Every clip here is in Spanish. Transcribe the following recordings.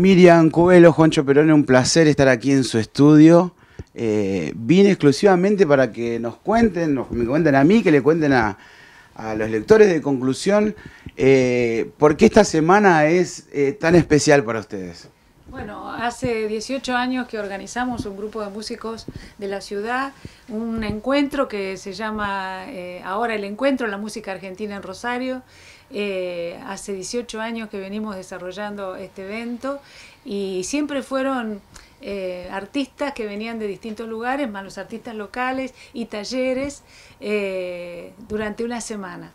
Miriam Cubelos, Juancho Perone, un placer estar aquí en su estudio. Vine exclusivamente para que nos cuenten, me cuenten a mí, que le cuenten a los lectores de Conclusión, ¿por qué esta semana es tan especial para ustedes? Bueno, hace 18 años que organizamos un grupo de músicos de la ciudad, un encuentro que se llama ahora el Encuentro de la Música Argentina en Rosario. Hace 18 años que venimos desarrollando este evento y siempre fueron artistas que venían de distintos lugares, más los artistas locales y talleres durante una semana.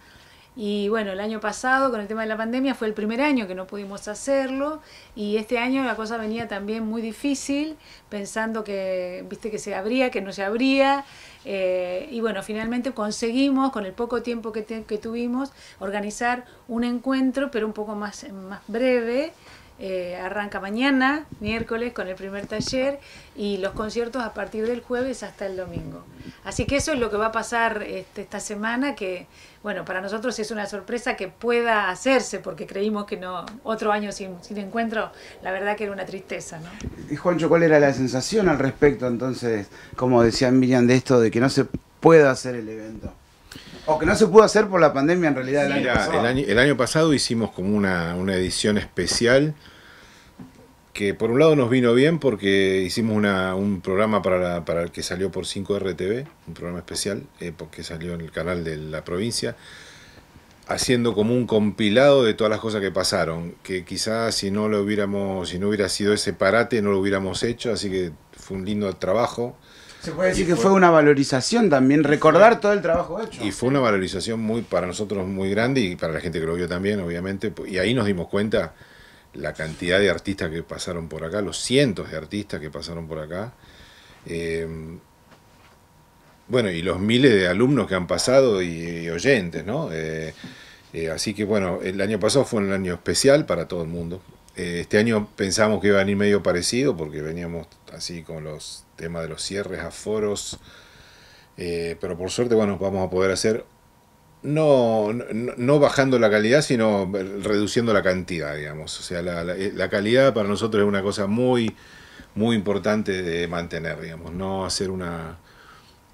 Y bueno, el año pasado con el tema de la pandemia fue el primer año que no pudimos hacerlo y este año la cosa venía también muy difícil, pensando que, viste, que se abría, que no se abría, y bueno, finalmente conseguimos con el poco tiempo que tuvimos organizar un encuentro, pero un poco más breve. Arranca mañana, miércoles, con el primer taller y los conciertos a partir del jueves hasta el domingo. Así que eso es lo que va a pasar esta semana, que bueno, para nosotros es una sorpresa que pueda hacerse, porque creímos que no, otro año sin encuentro, la verdad que era una tristeza, ¿no? Y Juancho, ¿cuál era la sensación al respecto entonces, como decía Miriam, de esto de que no se pueda hacer el evento? O que no se pudo hacer por la pandemia en realidad. Sí, el año pasado hicimos como una edición especial que por un lado nos vino bien porque hicimos un programa para el que salió por 5RTV, un programa especial porque salió en el canal de la provincia, haciendo como un compilado de todas las cosas que pasaron, que quizás si no hubiera sido ese parate no lo hubiéramos hecho, así que fue un lindo trabajo. Se puede decir que fue una valorización también, recordar todo el trabajo hecho. Y fue una valorización para nosotros muy grande y para la gente que lo vio también, obviamente. Y ahí nos dimos cuenta la cantidad de artistas que pasaron por acá, los cientos de artistas que pasaron por acá. Bueno, y los miles de alumnos que han pasado y oyentes, ¿no? Así que bueno, el año pasado fue un año especial para todo el mundo. Este año pensamos que iba a venir medio parecido porque veníamos así con los tema de los cierres, aforos, pero por suerte, bueno, vamos a poder hacer, no bajando la calidad, sino reduciendo la cantidad, digamos. O sea, la calidad para nosotros es una cosa muy, muy importante de mantener, digamos, no hacer una...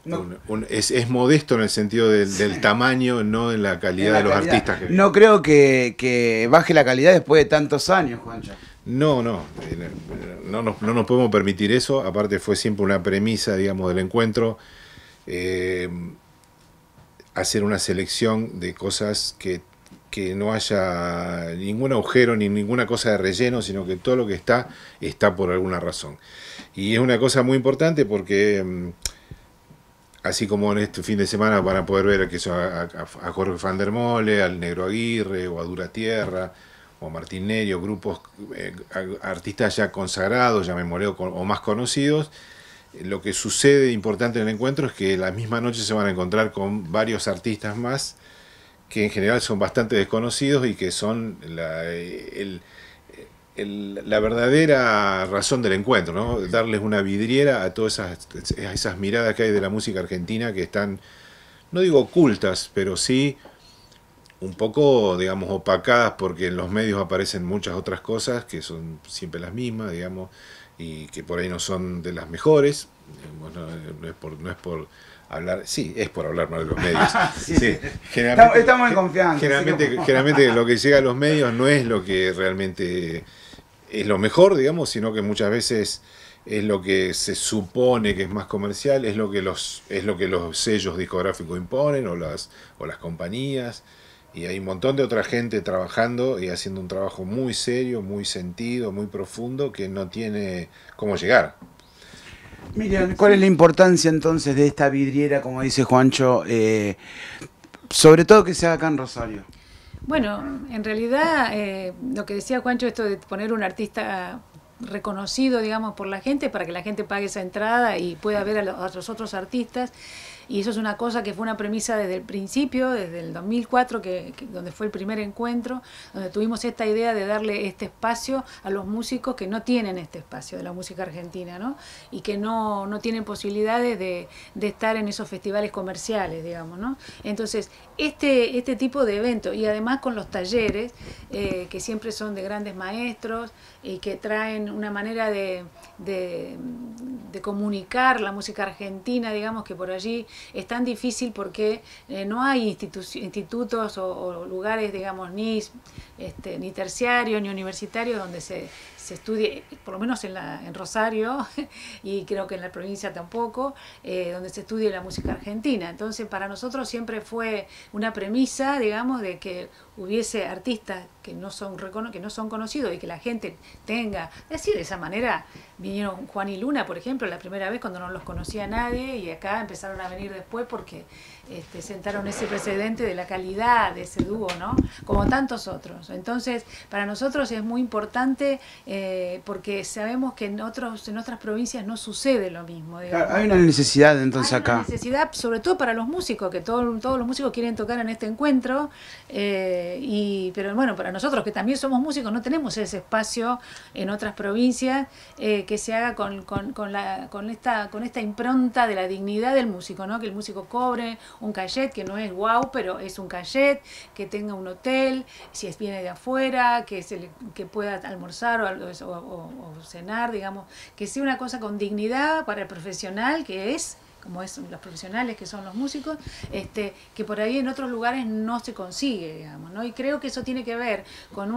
No. Es modesto en el sentido del tamaño, no en la calidad de los artistas. No creo que baje la calidad después de tantos años, Juancho. No nos podemos permitir eso. Aparte fue siempre una premisa, digamos, del encuentro, hacer una selección de cosas que no haya ningún agujero ni ninguna cosa de relleno, sino que todo lo que está por alguna razón. Y es una cosa muy importante porque... Así como en este fin de semana van a poder ver a Jorge Fandermole, al Negro Aguirre, o a Dura Tierra, o a Martín Nerio, grupos, artistas ya consagrados, ya memoreo, o más conocidos. Lo que sucede importante en el encuentro es que la misma noche se van a encontrar con varios artistas más, que en general son bastante desconocidos y que son la verdadera razón del encuentro, ¿no? Darles una vidriera a todas esas miradas que hay de la música argentina que están, no digo ocultas, pero sí un poco, digamos, opacadas porque en los medios aparecen muchas otras cosas que son siempre las mismas, digamos, y que por ahí no son de las mejores. Bueno, no es por hablar, sí, es por hablar mal de los medios. Sí. Generalmente, estamos en confianza. Generalmente lo que llega a los medios no es lo que realmente es lo mejor, digamos, sino que muchas veces es lo que se supone que es más comercial, es lo que los sellos discográficos imponen o las compañías. Y hay un montón de otra gente trabajando y haciendo un trabajo muy serio, muy sentido, muy profundo, que no tiene cómo llegar. Miriam, ¿cuál es la importancia entonces de esta vidriera, como dice Juancho, sobre todo que se haga acá en Rosario? Bueno, en realidad lo que decía Juancho, esto de poner un artista reconocido, digamos, por la gente, para que la gente pague esa entrada y pueda ver a los otros artistas, Y eso es una cosa que fue una premisa desde el principio, desde el 2004, donde fue el primer encuentro, donde tuvimos esta idea de darle este espacio a los músicos que no tienen este espacio de la música argentina, ¿no? Y que no tienen posibilidades de estar en esos festivales comerciales, digamos, ¿no? Entonces, este tipo de evento, y además con los talleres, que siempre son de grandes maestros y que traen una manera de comunicar la música argentina, digamos, que por allí es tan difícil porque no hay institutos o lugares, digamos, ni terciarios ni universitarios donde se estudie, por lo menos en Rosario, y creo que en la provincia tampoco, donde se estudie la música argentina. Entonces, para nosotros siempre fue una premisa, digamos, de que hubiese artistas que no son conocidos y que la gente tenga, es decir, de esa manera vinieron Juan y Luna, por ejemplo, la primera vez cuando no los conocía nadie, y acá empezaron a venir después porque sentaron ese precedente de la calidad de ese dúo, ¿no? Como tantos otros. Entonces, para nosotros es muy importante porque sabemos que en otras provincias no sucede lo mismo, digamos. Hay una necesidad entonces acá. Hay una necesidad, sobre todo para los músicos, que todos los músicos quieren tocar en este encuentro, pero bueno, para nosotros que también somos músicos no tenemos ese espacio en otras provincias que se haga con esta impronta de la dignidad del músico, ¿no? Que el músico cobre un cachet, que no es guau, pero es un cachet, que tenga un hotel, si viene de afuera, que pueda almorzar o cenar, digamos, que sea una cosa con dignidad para el profesional que es, como es los profesionales que son los músicos, que por ahí en otros lugares no se consigue, digamos, ¿no? Y creo que eso tiene que ver con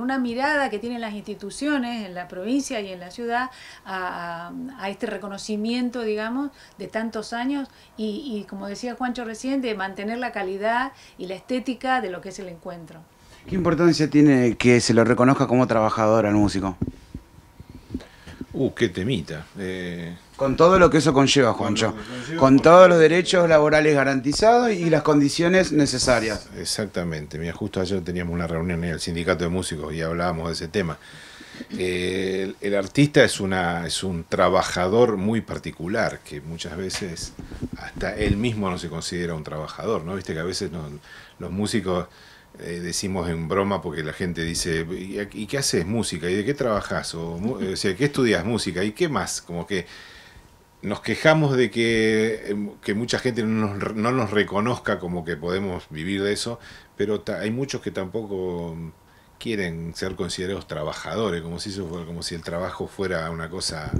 una mirada que tienen las instituciones en la provincia y en la ciudad a este reconocimiento, digamos, de tantos años y como decía Juancho recién, de mantener la calidad y la estética de lo que es el encuentro. ¿Qué importancia tiene que se lo reconozca como trabajador al músico? Qué temita. Con todo lo que eso conlleva, Juancho. Con todos los derechos laborales garantizados y las condiciones necesarias. Exactamente. Mira, justo ayer teníamos una reunión en el Sindicato de Músicos y hablábamos de ese tema. El artista es un trabajador muy particular, que muchas veces hasta él mismo no se considera un trabajador, ¿no? Viste que a veces los músicos... decimos en broma porque la gente dice ¿y qué haces? Música. ¿Y de qué trabajás? O sea, ¿qué estudias? Música. ¿Y qué más? Como que nos quejamos de que mucha gente no nos reconozca como que podemos vivir de eso, pero hay muchos que tampoco quieren ser considerados trabajadores, como si el trabajo fuera una cosa,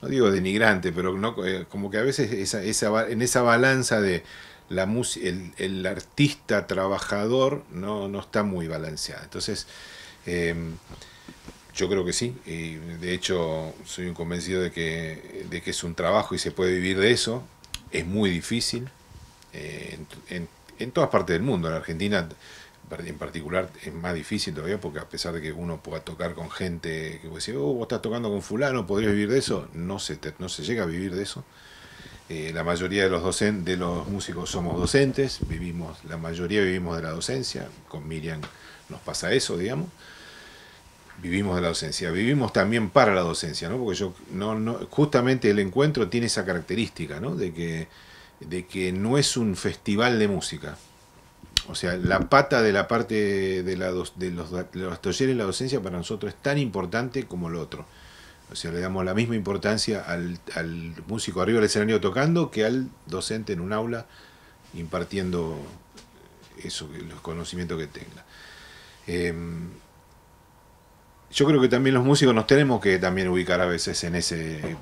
no digo denigrante, pero no, como que a veces en esa balanza de el artista trabajador no está muy balanceado. Entonces, yo creo que sí, y de hecho soy un convencido de que es un trabajo y se puede vivir de eso. Es muy difícil, en todas partes del mundo. En Argentina en particular es más difícil todavía, porque a pesar de que uno pueda tocar con gente que puede decir, vos estás tocando con fulano, ¿podrías vivir de eso? No se llega a vivir de eso. La mayoría de los músicos somos docentes, la mayoría vivimos de la docencia. Con Miriam nos pasa eso, digamos. Vivimos de la docencia, vivimos también para la docencia, ¿no? Porque justamente el encuentro tiene esa característica, ¿no? De que no es un festival de música. O sea, la pata de la parte de los talleres de la docencia para nosotros es tan importante como lo otro. O sea, le damos la misma importancia al músico arriba del escenario tocando que al docente en un aula impartiendo los conocimientos que tenga. Yo creo que también los músicos nos tenemos que también ubicar a veces en ese...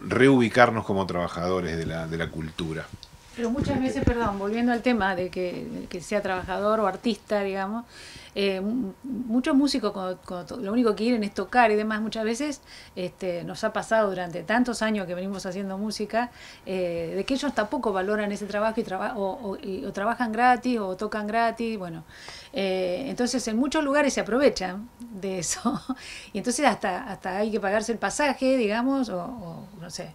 reubicarnos como trabajadores de la cultura. Pero muchas veces, perdón, volviendo al tema de que sea trabajador o artista, digamos, muchos músicos cuando lo único que quieren es tocar y demás, muchas veces nos ha pasado durante tantos años que venimos haciendo música, de que ellos tampoco valoran ese trabajo o trabajan gratis o tocan gratis, bueno. Entonces en muchos lugares se aprovechan de eso y entonces hasta hay que pagarse el pasaje, digamos, o no sé.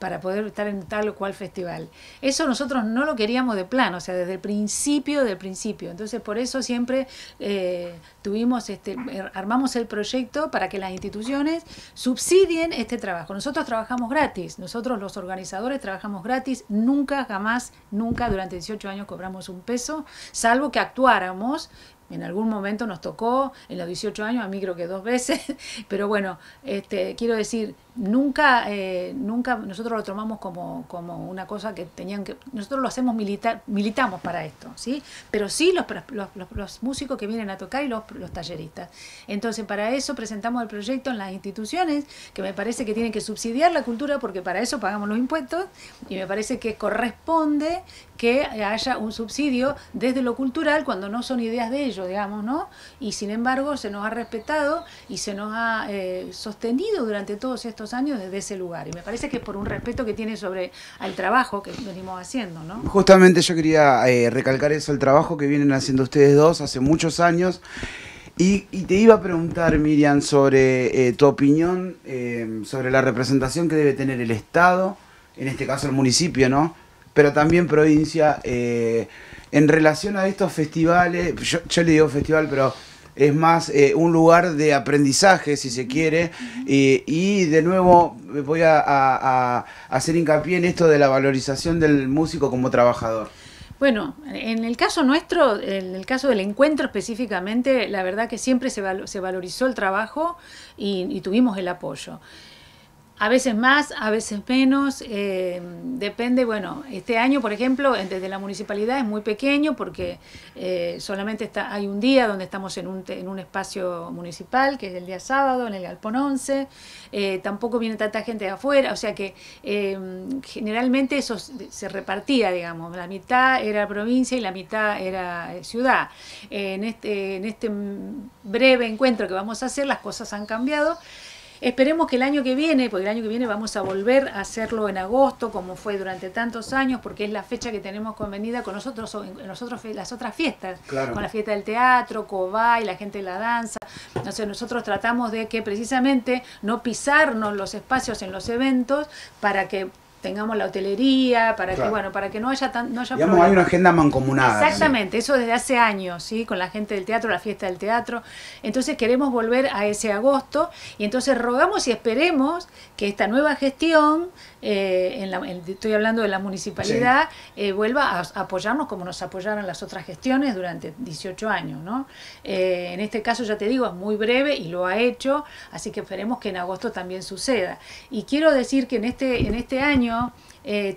para poder estar en tal o cual festival. Eso nosotros no lo queríamos de plano, o sea, desde el principio del principio. Entonces, por eso siempre armamos el proyecto para que las instituciones subsidien este trabajo. Nosotros trabajamos gratis, nosotros los organizadores trabajamos gratis, nunca, jamás, nunca durante 18 años cobramos un peso, salvo que actuáramos. En algún momento nos tocó, en los 18 años, a mí creo que 2 veces, pero bueno, quiero decir, nunca nosotros lo tomamos como una cosa que tenían que... Nosotros lo hacemos, militamos para esto, ¿sí? Pero sí los músicos que vienen a tocar y los talleristas. Entonces, para eso presentamos el proyecto en las instituciones, que me parece que tienen que subsidiar la cultura, porque para eso pagamos los impuestos, y me parece que corresponde que haya un subsidio desde lo cultural cuando no son ideas de ellos, digamos, ¿no? Y sin embargo se nos ha respetado y se nos ha sostenido durante todos estos años desde ese lugar, y me parece que es por un respeto que tiene sobre el trabajo que venimos haciendo, ¿no? Justamente yo quería recalcar eso, el trabajo que vienen haciendo ustedes dos hace muchos años, y te iba a preguntar, Miriam, sobre tu opinión sobre la representación que debe tener el Estado, en este caso el municipio, ¿no? Pero también provincia, en relación a estos festivales. Yo le digo festival, pero es más un lugar de aprendizaje, si se quiere, y de nuevo voy a hacer hincapié en esto de la valorización del músico como trabajador. Bueno, en el caso nuestro, en el caso del encuentro específicamente, la verdad que siempre se valorizó el trabajo y tuvimos el apoyo. A veces más, a veces menos, depende. Bueno, este año, por ejemplo, desde la municipalidad es muy pequeño porque solamente hay un día donde estamos en un espacio municipal, que es el día sábado, en el Galpón 11, tampoco viene tanta gente de afuera, o sea que generalmente eso se repartía, digamos, la mitad era provincia y la mitad era ciudad. En este breve encuentro que vamos a hacer, las cosas han cambiado. Esperemos que el año que viene, porque el año que viene vamos a volver a hacerlo en agosto, como fue durante tantos años, porque es la fecha que tenemos convenida con nosotros las otras fiestas, claro, con la fiesta del teatro, Cobay, la gente de la danza. Entonces nosotros tratamos de que precisamente no pisarnos los espacios en los eventos para que tengamos la hotelería, para claro, que bueno, para que no haya digamos, hay una agenda mancomunada. Exactamente, ¿sí? Eso desde hace años, ¿sí? Con la gente del teatro, la fiesta del teatro. Entonces queremos volver a ese agosto, y entonces rogamos y esperemos que esta nueva gestión, estoy hablando de la municipalidad, sí, vuelva a apoyarnos como nos apoyaron las otras gestiones durante 18 años, ¿no? En este caso, ya te digo, es muy breve y lo ha hecho, así que esperemos que en agosto también suceda. Y quiero decir que en este año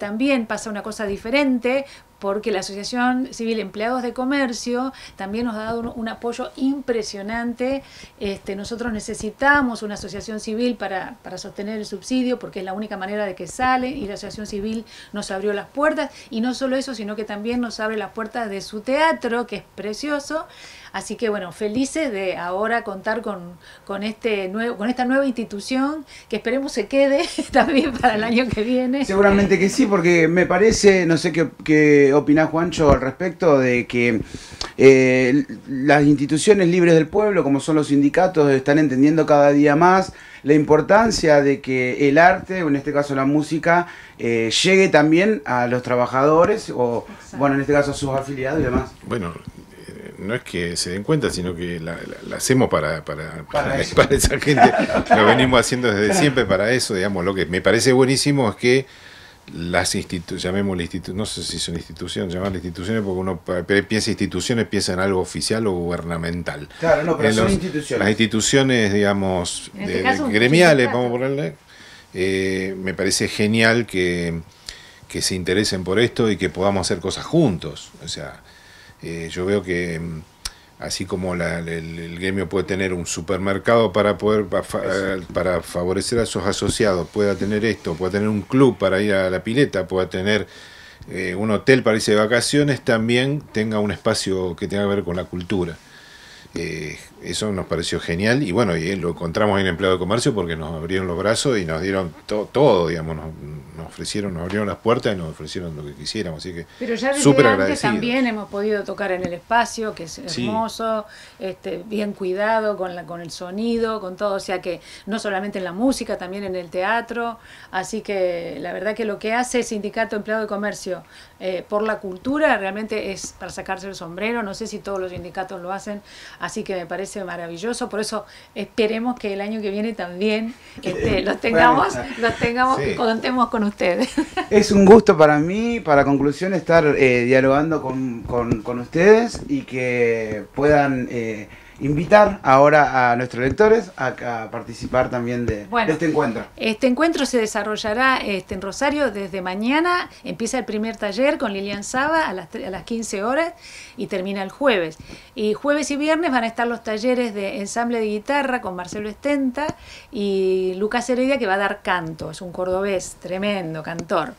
también pasa una cosa diferente, porque la Asociación Civil Empleados de Comercio también nos ha dado un apoyo impresionante. Nosotros necesitamos una asociación civil para sostener el subsidio, porque es la única manera de que sale, y la asociación civil nos abrió las puertas, y no solo eso, sino que también nos abre las puertas de su teatro, que es precioso. Así que bueno, felices de ahora contar con esta nueva institución, que esperemos se quede también para el año que viene. Seguramente que sí, porque me parece, no sé qué opinás, Juancho, al respecto de que las instituciones libres del pueblo, como son los sindicatos, están entendiendo cada día más la importancia de que el arte, o en este caso la música, llegue también a los trabajadores, o exacto, bueno, en este caso a sus afiliados y demás. Bueno, no es que se den cuenta, sino que la hacemos para esa gente, lo venimos haciendo desde siempre para eso, digamos. Lo que me parece buenísimo es que las instituciones, no sé si son instituciones, llamarlas instituciones, porque uno piensa instituciones, piensa en algo oficial o gubernamental. Claro, no, pero son instituciones. Las instituciones, digamos, gremiales, vamos a ponerle, me parece genial que se interesen por esto y que podamos hacer cosas juntos. O sea, yo veo que así como el gremio puede tener un supermercado para favorecer a sus asociados, pueda tener esto, pueda tener un club para ir a la pileta, pueda tener un hotel para irse de vacaciones, también tenga un espacio que tenga que ver con la cultura. Eso nos pareció genial y bueno, y lo encontramos en Empleado de Comercio porque nos abrieron los brazos y nos dieron todo, digamos, nos ofrecieron, nos abrieron las puertas y nos ofrecieron lo que quisiéramos, así que pero ya desde súper antes también hemos podido tocar en el espacio, que es hermoso, sí. Bien cuidado con el sonido, con todo, o sea que no solamente en la música, también en el teatro, así que la verdad que lo que hace el Sindicato Empleado de Comercio por la cultura realmente es para sacarse el sombrero, no sé si todos los sindicatos lo hacen. Así que me parece maravilloso, por eso esperemos que el año que viene también los tengamos sí. Contemos con ustedes. Es un gusto para mí, para Conclusión, estar dialogando con ustedes y que puedan invitar ahora a nuestros lectores a participar también de este encuentro. Este encuentro se desarrollará en Rosario desde mañana, empieza el primer taller con Lilian Saba a las 15 horas y termina el jueves. Y jueves y viernes van a estar los talleres de ensamble de guitarra con Marcelo Estenta y Lucas Heredia, que va a dar canto, es un cordobés tremendo cantor.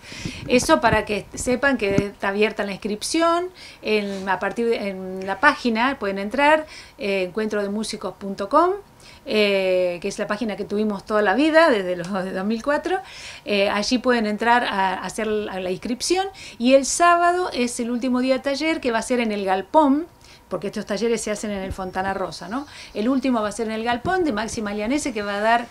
Eso para que sepan que está abierta la inscripción, en la página pueden entrar, encuentro de músicos.com, que es la página que tuvimos toda la vida, desde los 2004, allí pueden entrar a hacer la inscripción y el sábado es el último día de taller que va a ser en el Galpón, porque estos talleres se hacen en el Fontana Rosa, ¿no? El último va a ser en el Galpón de Maxi Malianese, que va a dar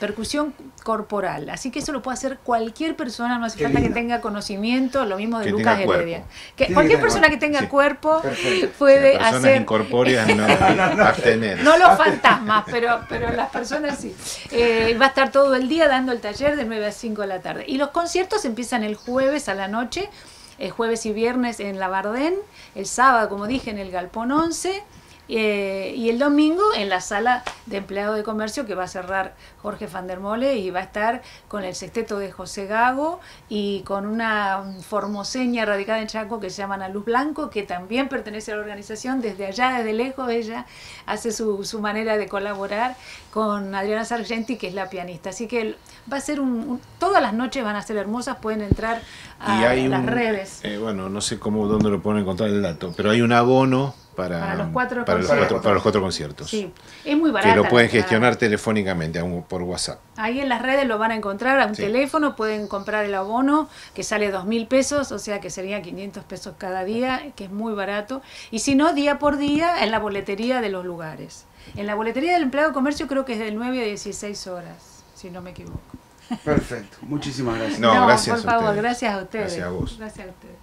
percusión corporal. Así que eso lo puede hacer cualquier persona, no hace falta que tenga conocimiento, lo mismo de que Lucas Heredia. Cualquier persona que tenga cuerpo puede hacer... Incorpóreas no los fantasmas, pero las personas sí. Va a estar todo el día dando el taller de 9 a 5 de la tarde. Y los conciertos empiezan el jueves a la noche, jueves y viernes en Labardén, el sábado, como dije, en el Galpón 11 y el domingo en la sala de empleado de comercio que va a cerrar Jorge Fandermole y va a estar con el sexteto de José Gago y con una formoseña radicada en Chaco que se llama Ana Luz Blanco, que también pertenece a la organización desde allá, desde lejos, ella hace su manera de colaborar con Adriana Sargenti, que es la pianista. Así que va a ser todas las noches van a ser hermosas, pueden entrar a las redes. Bueno, no sé dónde lo pueden encontrar el dato, pero hay un abono para los cuatro conciertos. Sí, es muy barato. Que lo pueden gestionar telefónicamente, por WhatsApp. Ahí en las redes lo van a encontrar, a un teléfono, pueden comprar el abono, que sale 2.000 pesos, o sea que serían 500 pesos cada día, que es muy barato. Y si no, día por día, en la boletería de los lugares. En la boletería del empleado de comercio creo que es de 9 a 16 horas, si no me equivoco. Perfecto, muchísimas gracias. No, gracias por favor, gracias a ustedes. Gracias a vos. Gracias a ustedes.